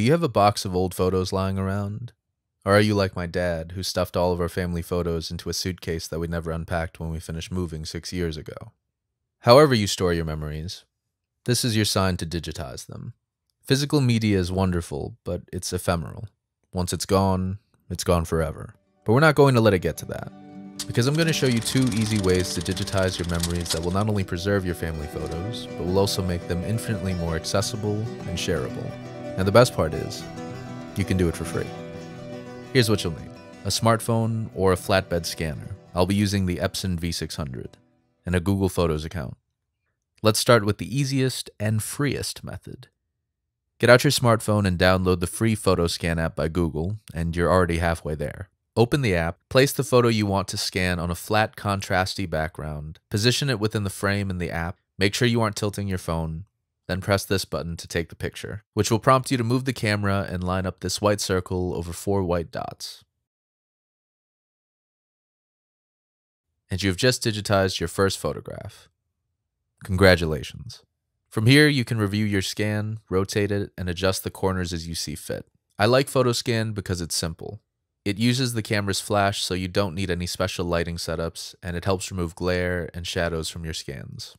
Do you have a box of old photos lying around? Or are you like my dad, who stuffed all of our family photos into a suitcase that we never unpacked when we finished moving 6 years ago? However you store your memories, this is your sign to digitize them. Physical media is wonderful, but it's ephemeral. Once it's gone forever. But we're not going to let it get to that, because I'm going to show you two easy ways to digitize your memories that will not only preserve your family photos, but will also make them infinitely more accessible and shareable. And the best part is, you can do it for free. Here's what you'll need: a smartphone or a flatbed scanner. I'll be using the Epson V600 and a Google Photos account. Let's start with the easiest and freest method. Get out your smartphone and download the free PhotoScan app by Google, and you're already halfway there. Open the app, place the photo you want to scan on a flat, contrasty background, position it within the frame in the app, make sure you aren't tilting your phone, then press this button to take the picture, which will prompt you to move the camera and line up this white circle over 4 white dots. And you've just digitized your first photograph. Congratulations. From here, you can review your scan, rotate it, and adjust the corners as you see fit. I like PhotoScan because it's simple. It uses the camera's flash, so you don't need any special lighting setups, and it helps remove glare and shadows from your scans.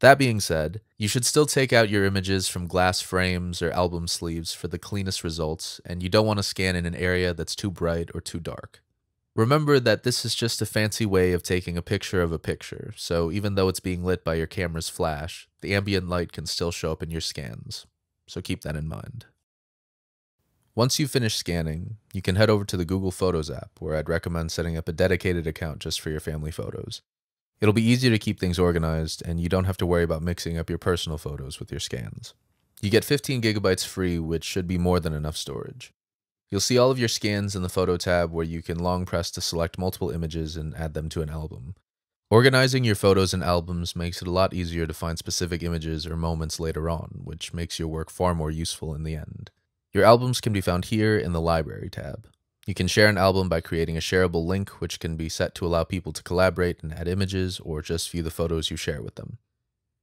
That being said, you should still take out your images from glass frames or album sleeves for the cleanest results, and you don't want to scan in an area that's too bright or too dark. Remember that this is just a fancy way of taking a picture, so even though it's being lit by your camera's flash, the ambient light can still show up in your scans, so keep that in mind. Once you finish scanning, you can head over to the Google Photos app, where I'd recommend setting up a dedicated account just for your family photos. It'll be easier to keep things organized, and you don't have to worry about mixing up your personal photos with your scans. You get 15 gigabytes free, which should be more than enough storage. You'll see all of your scans in the Photo tab, where you can long press to select multiple images and add them to an album. Organizing your photos in albums makes it a lot easier to find specific images or moments later on, which makes your work far more useful in the end. Your albums can be found here in the Library tab. You can share an album by creating a shareable link, which can be set to allow people to collaborate and add images or just view the photos you share with them.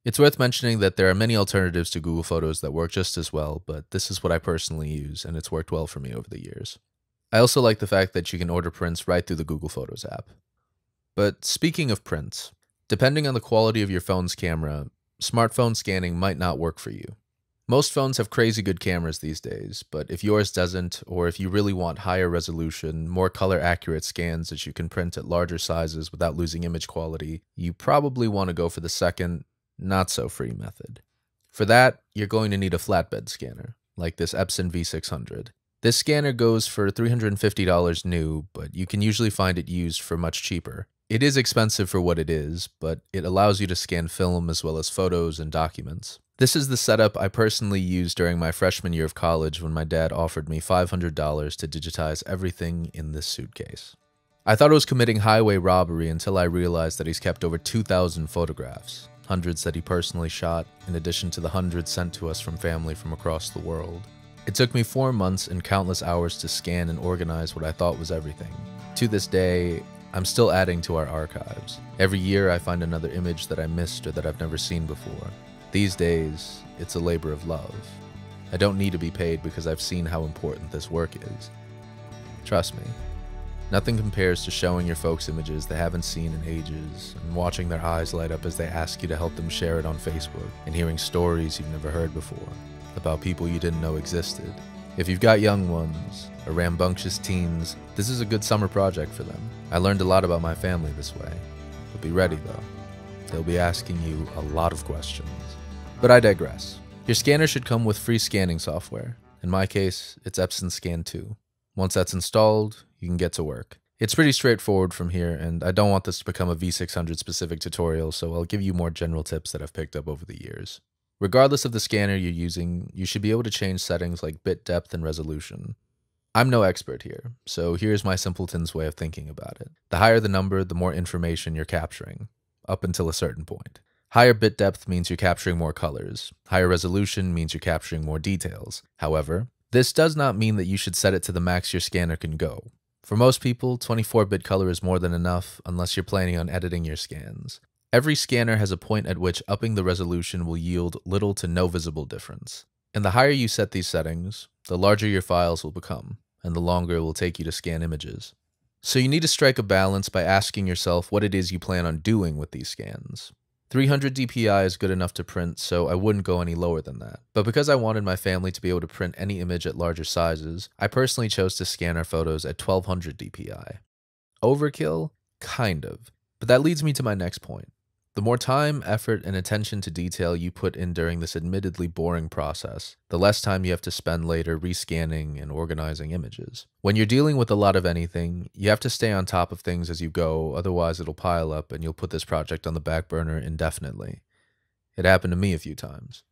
It's worth mentioning that there are many alternatives to Google Photos that work just as well, but this is what I personally use, and it's worked well for me over the years. I also like the fact that you can order prints right through the Google Photos app. But speaking of prints, depending on the quality of your phone's camera, smartphone scanning might not work for you. Most phones have crazy good cameras these days, but if yours doesn't, or if you really want higher resolution, more color-accurate scans that you can print at larger sizes without losing image quality, you probably want to go for the second, not-so-free method. For that, you're going to need a flatbed scanner, like this Epson V600. This scanner goes for $350 new, but you can usually find it used for much cheaper. It is expensive for what it is, but it allows you to scan film as well as photos and documents. This is the setup I personally used during my freshman year of college when my dad offered me $500 to digitize everything in this suitcase. I thought I was committing highway robbery until I realized that he's kept over 2,000 photographs, hundreds that he personally shot, in addition to the hundreds sent to us from family from across the world. It took me 4 months and countless hours to scan and organize what I thought was everything. To this day, I'm still adding to our archives. Every year I find another image that I missed or that I've never seen before. These days, it's a labor of love. I don't need to be paid because I've seen how important this work is. Trust me, nothing compares to showing your folks images they haven't seen in ages and watching their eyes light up as they ask you to help them share it on Facebook, and hearing stories you've never heard before about people you didn't know existed. If you've got young ones or rambunctious teens, this is a good summer project for them. I learned a lot about my family this way, but be ready though. They'll be asking you a lot of questions. But I digress. Your scanner should come with free scanning software. In my case, it's Epson Scan 2. Once that's installed, you can get to work. It's pretty straightforward from here, and I don't want this to become a V600 specific tutorial, so I'll give you more general tips that I've picked up over the years. Regardless of the scanner you're using, you should be able to change settings like bit depth and resolution. I'm no expert here, so here's my simpleton's way of thinking about it. The higher the number, the more information you're capturing, up until a certain point. Higher bit depth means you're capturing more colors. Higher resolution means you're capturing more details. However, this does not mean that you should set it to the max your scanner can go. For most people, 24-bit color is more than enough unless you're planning on editing your scans. Every scanner has a point at which upping the resolution will yield little to no visible difference. And the higher you set these settings, the larger your files will become, and the longer it will take you to scan images. So you need to strike a balance by asking yourself what it is you plan on doing with these scans. 300 DPI is good enough to print, so I wouldn't go any lower than that. But because I wanted my family to be able to print any image at larger sizes, I personally chose to scan our photos at 1200 DPI. Overkill? Kind of. But that leads me to my next point. The more time, effort, and attention to detail you put in during this admittedly boring process, the less time you have to spend later rescanning and organizing images. When you're dealing with a lot of anything, you have to stay on top of things as you go, otherwise it'll pile up and you'll put this project on the back burner indefinitely. It happened to me a few times.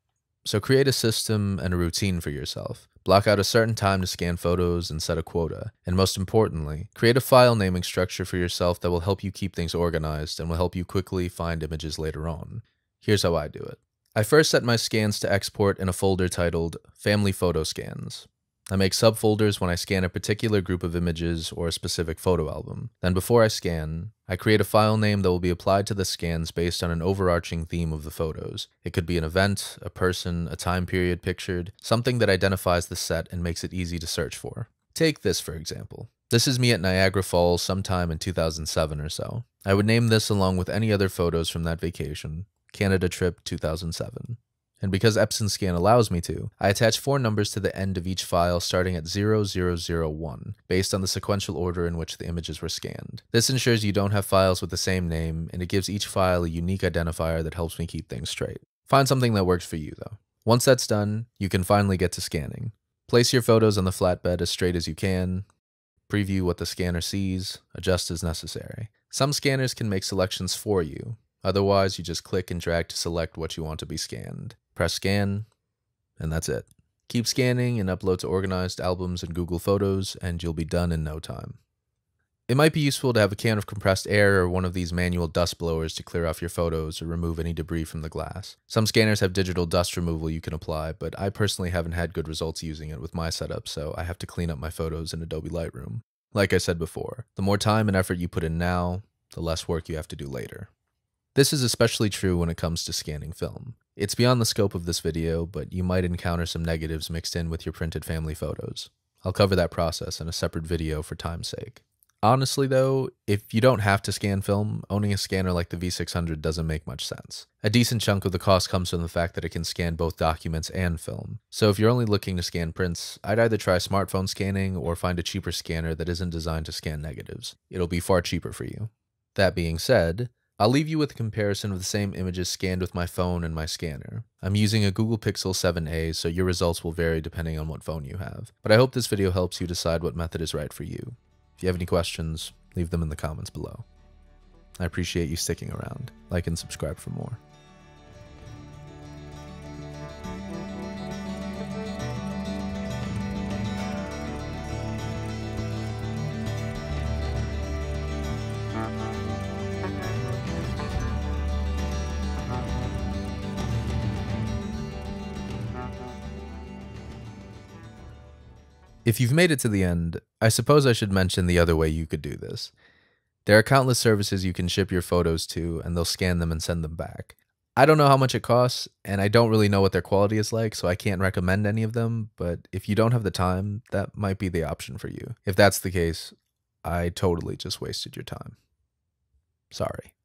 So create a system and a routine for yourself. Block out a certain time to scan photos and set a quota. And most importantly, create a file naming structure for yourself that will help you keep things organized and will help you quickly find images later on. Here's how I do it. I first set my scans to export in a folder titled Family Photo Scans. I make subfolders when I scan a particular group of images or a specific photo album. Then before I scan, I create a file name that will be applied to the scans based on an overarching theme of the photos. It could be an event, a person, a time period pictured, something that identifies the set and makes it easy to search for. Take this, for example. This is me at Niagara Falls sometime in 2007 or so. I would name this along with any other photos from that vacation, Canada Trip 2007. And because Epson Scan allows me to, I attach 4 numbers to the end of each file starting at 0001, based on the sequential order in which the images were scanned. This ensures you don't have files with the same name, and it gives each file a unique identifier that helps me keep things straight. Find something that works for you, though. Once that's done, you can finally get to scanning. Place your photos on the flatbed as straight as you can, preview what the scanner sees, adjust as necessary. Some scanners can make selections for you. Otherwise, you just click and drag to select what you want to be scanned. Press scan, and that's it. Keep scanning and upload to organized albums in Google Photos, and you'll be done in no time. It might be useful to have a can of compressed air or one of these manual dust blowers to clear off your photos or remove any debris from the glass. Some scanners have digital dust removal you can apply, but I personally haven't had good results using it with my setup, so I have to clean up my photos in Adobe Lightroom. Like I said before, the more time and effort you put in now, the less work you have to do later. This is especially true when it comes to scanning film. It's beyond the scope of this video, but you might encounter some negatives mixed in with your printed family photos. I'll cover that process in a separate video for time's sake. Honestly though, if you don't have to scan film, owning a scanner like the V600 doesn't make much sense. A decent chunk of the cost comes from the fact that it can scan both documents and film. So if you're only looking to scan prints, I'd either try smartphone scanning or find a cheaper scanner that isn't designed to scan negatives. It'll be far cheaper for you. That being said, I'll leave you with a comparison of the same images scanned with my phone and my scanner. I'm using a Google Pixel 7a, so your results will vary depending on what phone you have. But I hope this video helps you decide what method is right for you. If you have any questions, leave them in the comments below. I appreciate you sticking around. Like and subscribe for more. If you've made it to the end, I suppose I should mention the other way you could do this. There are countless services you can ship your photos to, and they'll scan them and send them back. I don't know how much it costs, and I don't really know what their quality is like, so I can't recommend any of them, but if you don't have the time, that might be the option for you. If that's the case, I totally just wasted your time. Sorry.